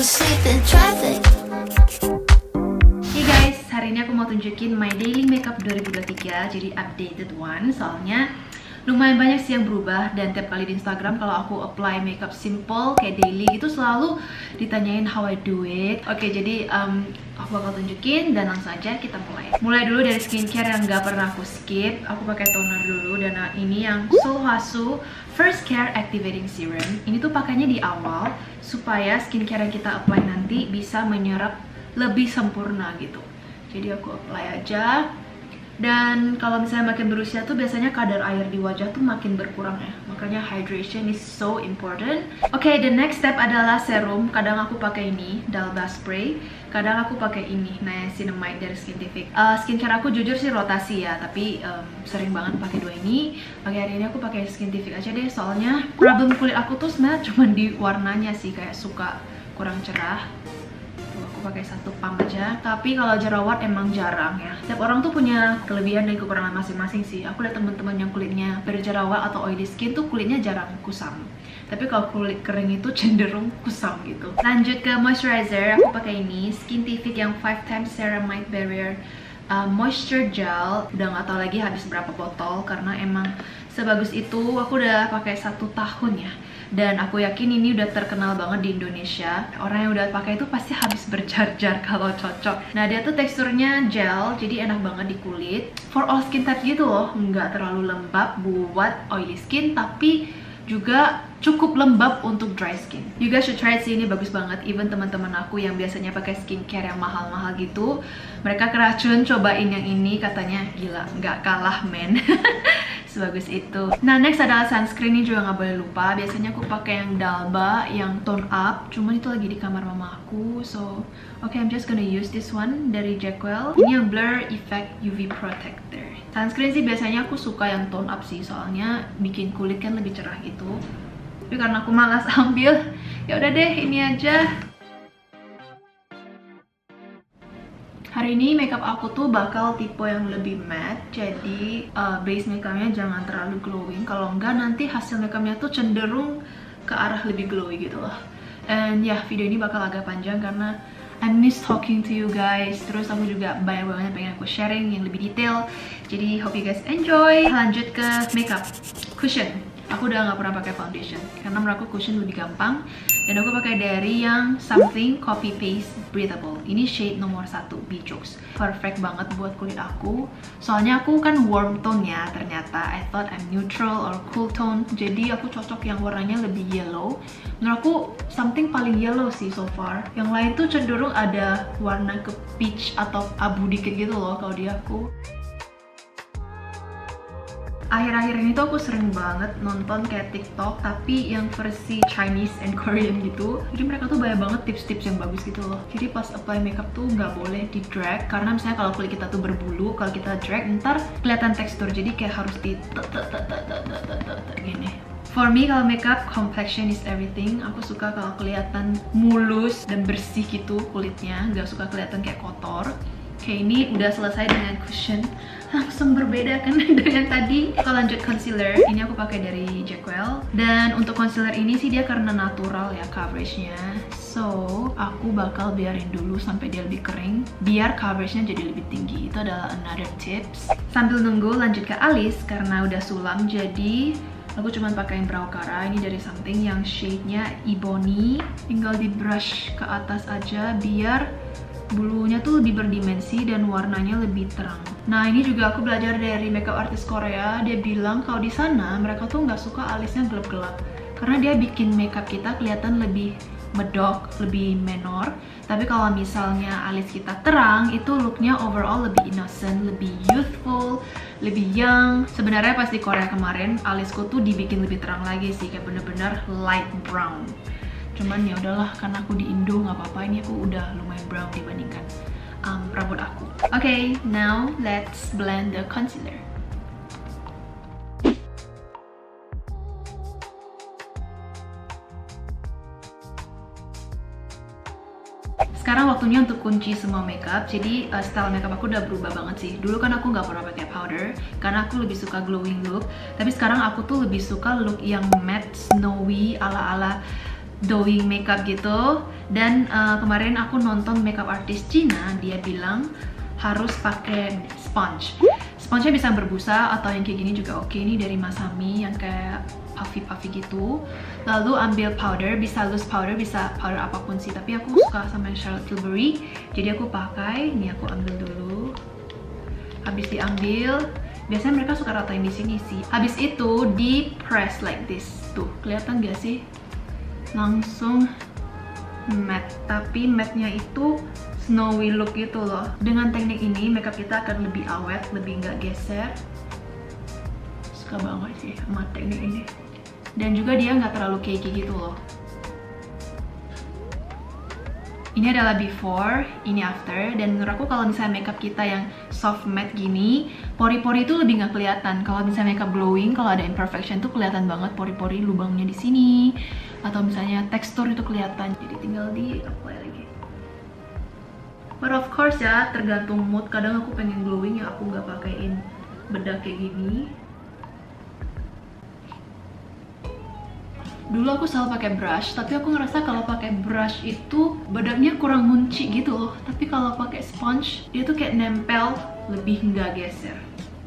Hey guys, hari ini aku mau tunjukin my daily makeup 2023, jadi updated one. Soalnya lumayan banyak sih yang berubah, dan tiap kali di Instagram kalau aku apply makeup simple kayak daily itu selalu ditanyain how I do it. Oke, jadi aku bakal tunjukin dan langsung aja kita mulai dulu dari skincare yang gak pernah aku skip. Aku pakai toner dulu, dan ini yang Sulwhasoo First Care Activating Serum. Ini tuh pakainya di awal supaya skincare yang kita apply nanti bisa menyerap lebih sempurna gitu. Jadi aku apply aja. Dan kalau misalnya makin berusia tuh biasanya kadar air di wajah tuh makin berkurang ya. Makanya hydration is so important. Oke, the next step adalah serum. Kadang aku pakai ini, Dalba spray. Kadang aku pakai ini, niacinamide dari SkinTific. Skincare aku jujur sih rotasi ya, tapi sering banget pakai dua ini. Oke, hari ini aku pakai SkinTific aja deh, soalnya problem kulit aku tuh sebenarnya cuma di warnanya sih, kayak suka kurang cerah. Pakai satu pump aja, tapi kalau jerawat emang jarang ya. Setiap orang tuh punya kelebihan dan kekurangan masing-masing sih. Aku lihat teman-teman yang kulitnya berjerawat atau oily skin tuh kulitnya jarang kusam, tapi kalau kulit kering itu cenderung kusam gitu. Lanjut ke moisturizer, aku pakai ini SkinTific yang 5x Ceramide Barrier Moisture Gel. Udah nggak tahu lagi habis berapa botol karena emang sebagus itu. Aku udah pakai 1 tahun ya, dan aku yakin ini udah terkenal banget di Indonesia. Orang yang udah pakai itu pasti habis berjar-jar kalau cocok. Nah, dia tuh teksturnya gel, jadi enak banget di kulit. For all skin type gitu loh, nggak terlalu lembab buat oily skin, tapi juga cukup lembab untuk dry skin. You guys should try it sih, ini bagus banget. Even teman-teman aku yang biasanya pakai skincare yang mahal-mahal gitu, mereka keracun cobain yang ini, katanya gila, nggak kalah men. Sebagus itu. Nah, next adalah sunscreen. Ini juga nggak boleh lupa. Biasanya aku pakai yang Dalba yang tone up, cuman itu lagi di kamar mama aku, so okay, I'm just gonna use this one dari Jacquelle. Ini yang Blur Effect UV Protector. Sunscreen sih biasanya aku suka yang tone up sih, soalnya bikin kulit kan lebih cerah gitu. Tapi karena aku malas ambil, ya udah deh ini aja. Hari ini makeup aku tuh bakal tipe yang lebih matte, jadi base makeupnya jangan terlalu glowing. Kalau enggak nanti hasil makeupnya tuh cenderung ke arah lebih glowy gitu loh. And ya, video ini bakal agak panjang karena I miss talking to you guys. Terus aku juga banyak banget yang pengen aku sharing yang lebih detail. Jadi hope you guys enjoy. Lanjut ke makeup cushion. Aku udah nggak pernah pakai foundation karena menurut aku cushion lebih gampang, dan aku pakai dari yang Something Copy Paste Breathable. Ini shade nomor 1 Bijux. Perfect banget buat kulit aku, soalnya aku kan warm tone ya. Ternyata I thought I'm neutral or cool tone, jadi aku cocok yang warnanya lebih yellow. Menurut aku Something paling yellow sih so far, yang lain tuh cenderung ada warna ke peach atau abu dikit gitu loh kalau di aku. Akhir-akhir ini tuh aku sering banget nonton kayak TikTok, tapi yang versi Chinese and Korean gitu. Jadi mereka tuh banyak banget tips-tips yang bagus gitu loh. Jadi pas apply makeup tuh nggak boleh di drag, karena misalnya kalau kulit kita tuh berbulu, kalau kita drag ntar kelihatan tekstur. Jadi kayak harus di gini. For me, kalau makeup, complexion is everything. Aku suka kalau kelihatan mulus dan bersih gitu kulitnya, nggak suka kelihatan kayak kotor. Oke, ini udah selesai dengan cushion. Langsung berbeda kan dengan tadi. Aku lanjut concealer. Ini aku pakai dari Jacquelle. Dan untuk concealer ini sih dia karena natural ya coveragenya, so aku bakal biarin dulu sampai dia lebih kering, biar coveragenya jadi lebih tinggi. Itu adalah another tips. Sambil nunggu lanjut ke alis, karena udah sulam jadi aku cuma pakai brow kara. Ini dari Something yang shade-nya Ebony. Tinggal di brush ke atas aja biar bulunya tuh lebih berdimensi dan warnanya lebih terang. Nah, ini juga aku belajar dari makeup artist Korea. Dia bilang kalau di sana mereka tuh nggak suka alisnya gelap-gelap, karena dia bikin makeup kita kelihatan lebih medok, lebih menor. Tapi kalau misalnya alis kita terang, itu looknya overall lebih innocent, lebih youthful, lebih young. Sebenarnya pas di Korea kemarin alisku tuh dibikin lebih terang lagi sih, kayak bener-bener light brown. Cuman ya udahlah, karena aku di Indo nggak apa-apa, ini aku udah lumayan brown dibandingkan rambut aku. Okay, now let's blend the concealer. Sekarang waktunya untuk kunci semua makeup. Jadi style makeup aku udah berubah banget sih. Dulu kan aku nggak pernah pakai powder karena aku lebih suka glowing look. Tapi sekarang aku tuh lebih suka look yang matte, snowy, ala-ala doing makeup gitu. Dan kemarin aku nonton makeup artist Cina, dia bilang harus pakai sponge. Sponge-nya bisa berbusa atau yang kayak gini juga oke. Ini dari Masami yang kayak puffy-puffy gitu. Lalu ambil powder, bisa loose powder, bisa powder apapun sih. Tapi aku suka sama Charlotte Tilbury, jadi aku pakai. Ini aku ambil dulu. Habis diambil, biasanya mereka suka ratain di sini sih. Habis itu di press like this. Tuh, kelihatan gak sih? Langsung matte. Tapi matte-nya itu snowy look gitu loh. Dengan teknik ini makeup kita akan lebih awet, lebih nggak geser. Suka banget sih sama teknik ini. Dan juga dia nggak terlalu cakey gitu loh. Ini adalah before, ini after. Dan menurut aku kalau misalnya makeup kita yang soft matte gini, pori-pori itu lebih nggak kelihatan. Kalau misalnya makeup glowing, kalau ada imperfection tuh kelihatan banget pori-pori, lubangnya di sini, atau misalnya tekstur itu kelihatan. Jadi tinggal di apply lagi. But of course ya, tergantung mood. Kadang aku pengen glowing ya, aku nggak pakaiin bedak kayak gini. Dulu aku selalu pakai brush, tapi aku ngerasa kalau pakai brush itu bedaknya kurang ngunci gitu loh. Tapi kalau pakai sponge, dia tuh kayak nempel, lebih nggak geser.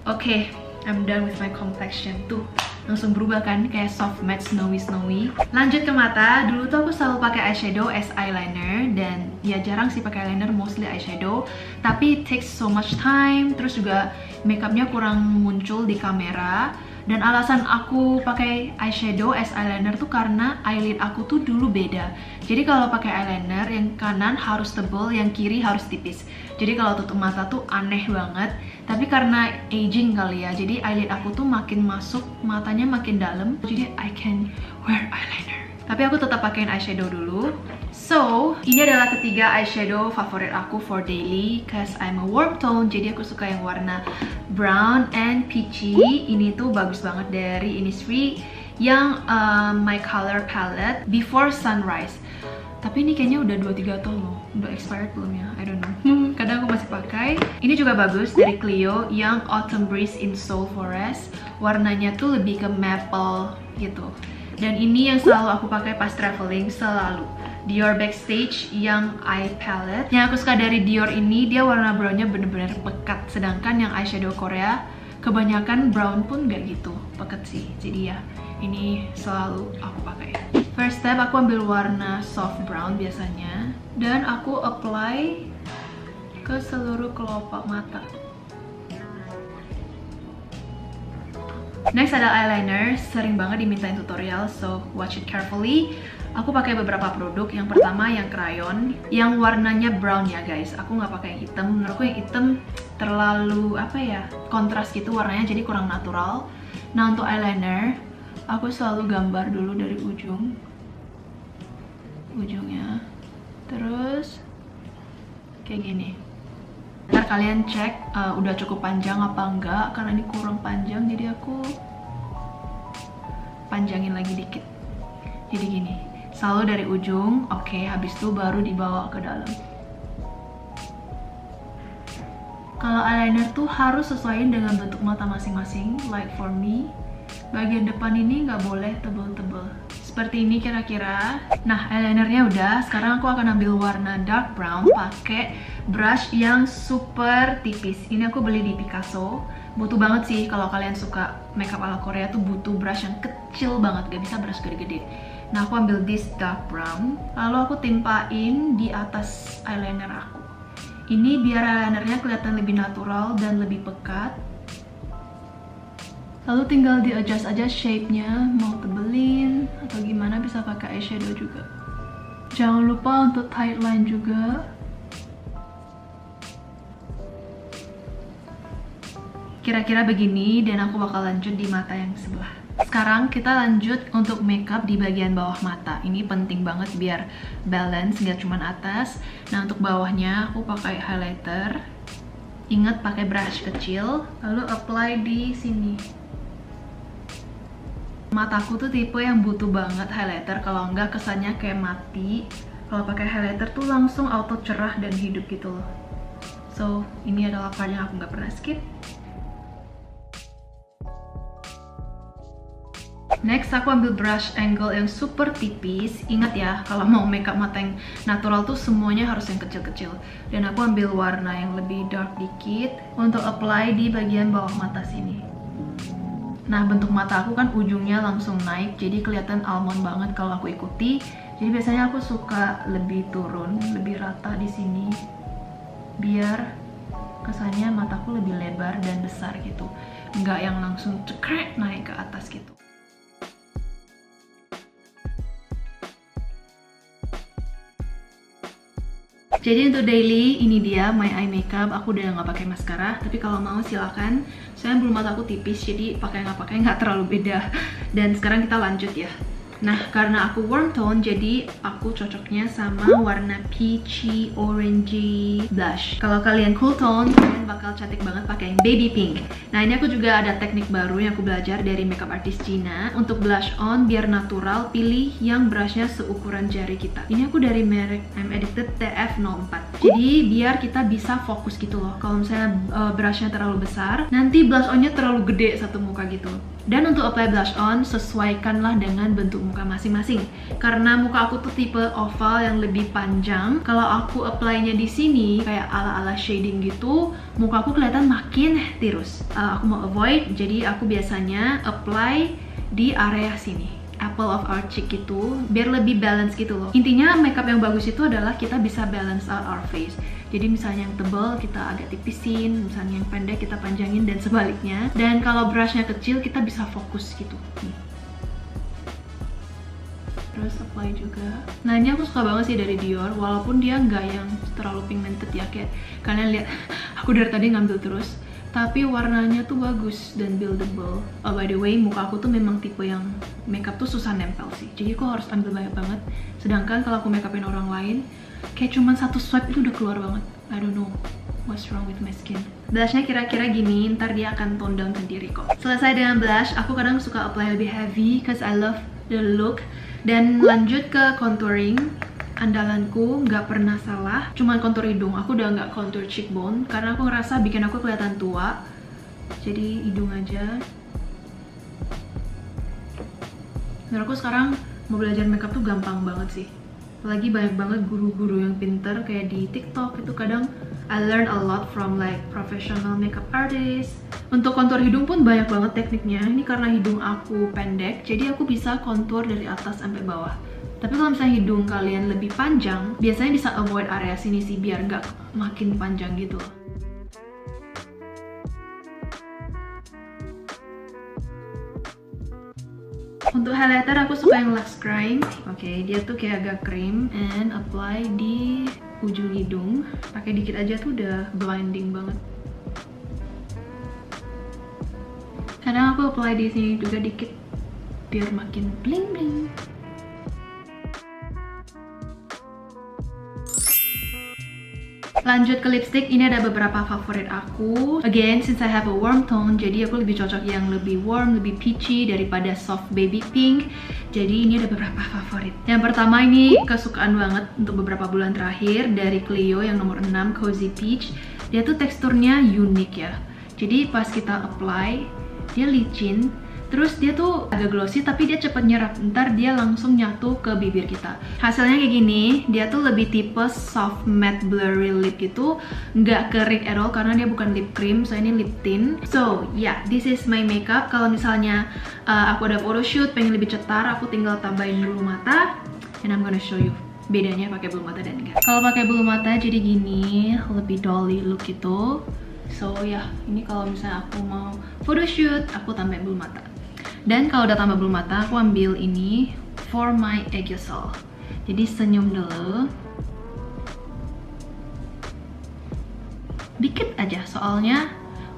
Oke, I'm done with my complexion. Tuh, langsung berubah kan, kayak soft matte, snowy. Lanjut ke mata. Dulu tuh aku selalu pakai eyeshadow as eyeliner, dan ya jarang sih pakai eyeliner, mostly eyeshadow. Tapi it takes so much time, terus juga makeupnya kurang muncul di kamera. Dan alasan aku pakai eyeshadow as eyeliner tuh karena eyelid aku tuh dulu beda. Jadi kalau pakai eyeliner yang kanan harus tebal, yang kiri harus tipis. Jadi kalau tutup mata tuh aneh banget. Tapi karena aging kali ya, jadi eyelid aku tuh makin masuk, matanya makin dalam. Jadi I can wear eyeliner. Tapi aku tetap pakein eyeshadow dulu. So, ini adalah ketiga eyeshadow favorit aku for daily, cause I'm a warm tone, jadi aku suka yang warna brown and peachy. Ini tuh bagus banget dari Innisfree, yang my color palette before sunrise. Tapi ini kayaknya udah 2-3 tahun loh. Udah expired belum ya? I don't know. Kadang aku masih pakai. Ini juga bagus dari Clio yang Autumn Breeze in Soul Forest. Warnanya tuh lebih ke maple gitu. Dan ini yang selalu aku pakai pas traveling, selalu Dior Backstage yang eye palette. Yang aku suka dari Dior ini, dia warna brownnya bener-bener pekat. Sedangkan yang eyeshadow Korea, kebanyakan brown pun gak gitu pekat sih. Jadi ya, ini selalu aku pakai. First step, aku ambil warna soft brown biasanya. Dan aku apply ke seluruh kelopak mata. Next ada eyeliner, sering banget dimintain tutorial, so watch it carefully. Aku pakai beberapa produk. Yang pertama yang crayon, yang warnanya brown ya guys. Aku nggak pakai yang hitam. Menurutku yang hitam terlalu apa ya, kontras gitu warnanya, jadi kurang natural. Nah untuk eyeliner, aku selalu gambar dulu dari ujungnya, terus kayak gini. Ntar kalian cek udah cukup panjang apa enggak, karena ini kurang panjang, jadi aku panjangin lagi dikit. Jadi gini. Selalu dari ujung, oke, habis itu baru dibawa ke dalam. Kalau eyeliner tuh harus sesuaiin dengan bentuk mata masing-masing, like for me, bagian depan ini nggak boleh tebel-tebel. Seperti ini kira-kira. Nah, eyelinernya udah, sekarang aku akan ambil warna dark brown pakai brush yang super tipis. Ini aku beli di Picasso. Butuh banget sih kalau kalian suka makeup ala Korea tuh butuh brush yang kecil banget, gak bisa brush gede-gede. Nah, aku ambil this dark brown, lalu aku timpain di atas eyeliner aku. Ini biar eyelinernya kelihatan lebih natural dan lebih pekat. Lalu tinggal di adjust aja shape-nya, mau tebelin atau gimana, bisa pakai eyeshadow juga. Jangan lupa untuk tight line juga. Kira-kira begini, dan aku bakal lanjut di mata yang sebelah. Sekarang kita lanjut untuk makeup di bagian bawah mata. Ini penting banget biar balance, nggak cuma atas. Nah untuk bawahnya aku pakai highlighter. Ingat pakai brush kecil, lalu apply di sini. Mataku tuh tipe yang butuh banget highlighter, kalau nggak kesannya kayak mati. Kalau pakai highlighter tuh langsung auto cerah dan hidup gitu loh. So ini adalah part yang aku nggak pernah skip. Next aku ambil brush angle yang super tipis. Ingat ya, kalau mau makeup mata yang natural tuh semuanya harus yang kecil-kecil. Dan aku ambil warna yang lebih dark dikit untuk apply di bagian bawah mata sini. Nah, bentuk mata aku kan ujungnya langsung naik, jadi kelihatan almond banget kalau aku ikuti. Jadi biasanya aku suka lebih turun, lebih rata di sini, biar kesannya mataku lebih lebar dan besar gitu. Nggak yang langsung cekrek naik ke atas gitu. Jadi untuk daily, ini dia my eye makeup. Aku udah nggak pakai maskara, tapi kalau mau silakan. Soalnya bulu mata aku tipis, jadi pakai nggak pakai nggak terlalu beda. Dan sekarang kita lanjut ya. Nah, karena aku warm tone, jadi aku cocoknya sama warna peachy, orangey blush. Kalau kalian cool tone, kalian bakal cantik banget pakai yang baby pink. Nah, ini aku juga ada teknik baru yang aku belajar dari makeup artis Cina. Untuk blush on, biar natural, pilih yang brushnya seukuran jari kita. Ini aku dari merek I'm Edited TF04. Jadi, biar kita bisa fokus gitu loh. Kalau misalnya brushnya terlalu besar, nanti blush onnya terlalu gede satu muka gitu. Dan untuk apply blush on, sesuaikanlah dengan bentuk muka masing-masing. Karena muka aku tuh tipe oval yang lebih panjang, kalau aku apply-nya di sini kayak ala-ala shading gitu, muka aku kelihatan makin tirus. Aku mau avoid, jadi aku biasanya apply di area sini. Apple of our cheek gitu, biar lebih balance gitu loh. Intinya makeup yang bagus itu adalah kita bisa balance out our face. Jadi misalnya yang tebal kita agak tipisin, misalnya yang pendek kita panjangin dan sebaliknya. Dan kalau brushnya kecil kita bisa fokus gitu. Nih. Terus apply juga. Nah, ini aku suka banget sih dari Dior, walaupun dia nggak yang terlalu pigmented ya, kayak kalian lihat aku dari tadi ngambil terus. Tapi warnanya tuh bagus dan buildable. Oh, by the way, muka aku tuh memang tipe yang makeup tuh susah nempel sih. Jadi aku harus ambil banyak banget. Sedangkan kalau aku makeupin orang lain, kayak cuman satu swipe itu udah keluar banget. I don't know what's wrong with my skin. Blushnya kira-kira gini, ntar dia akan tone down sendiri kok. Selesai dengan blush, aku kadang suka apply lebih heavy cause I love the look. Dan lanjut ke contouring. Andalanku nggak pernah salah, cuman kontur hidung. Aku udah nggak kontur cheekbone karena aku ngerasa bikin aku kelihatan tua. Jadi hidung aja. Menurut aku sekarang mau belajar makeup tuh gampang banget sih. Apalagi banyak banget guru-guru yang pinter kayak di TikTok itu kadang. I learn a lot from like professional makeup artists. Untuk kontur hidung pun banyak banget tekniknya. Ini karena hidung aku pendek, jadi aku bisa kontur dari atas sampai bawah. Tapi kalau misalnya hidung kalian lebih panjang, biasanya bisa avoid area sini sih, biar nggak makin panjang gitu. Untuk highlighter, aku suka yang Luxe Crime. Oke, dia tuh kayak agak cream. And apply di ujung hidung. Pakai dikit aja tuh udah blinding banget. Kadang aku apply di sini juga dikit, biar makin bling-bling. Lanjut ke lipstick, ini ada beberapa favorit aku. Again, since I have a warm tone, jadi aku lebih cocok yang lebih warm, lebih peachy daripada soft baby pink. Jadi ini ada beberapa favorit. Yang pertama ini kesukaan banget untuk beberapa bulan terakhir dari Clio yang nomor 6, Cozy Peach. Dia tuh teksturnya unik ya. Jadi pas kita apply, dia licin. Terus dia tuh agak glossy, tapi dia cepet nyerap. Ntar dia langsung nyatu ke bibir kita. Hasilnya kayak gini, dia tuh lebih tipe soft matte blurry lip gitu. Nggak kering at all, karena dia bukan lip cream, so ini lip tint. So, yeah, this is my makeup. Kalau misalnya aku ada photoshoot, pengen lebih cetar, aku tinggal tambahin bulu mata. And I'm gonna show you bedanya pakai bulu mata dan enggak. Kalau pakai bulu mata jadi gini, lebih dolly look gitu. So, yeah, ini kalau misalnya aku mau photoshoot, aku tambahin bulu mata. Dan kalau udah tambah bulu mata, aku ambil ini for my aerosol. Jadi senyum dulu. Dikit aja, soalnya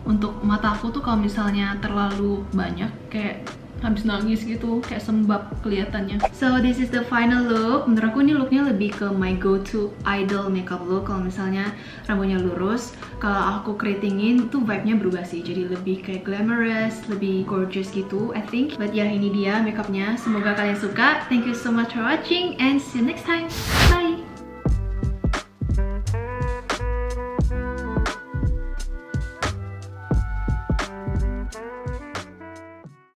untuk mata aku tuh kalau misalnya terlalu banyak, kayak habis nangis gitu, kayak sembab kelihatannya. So this is the final look. Menurut aku ini looknya lebih ke my go-to idol makeup look. Kalau misalnya rambutnya lurus, kalau aku keritingin tuh vibe-nya berubah sih. Jadi lebih kayak glamorous, lebih gorgeous gitu, I think. But ya, ini dia makeupnya. Semoga kalian suka. Thank you so much for watching and see you next time. Bye.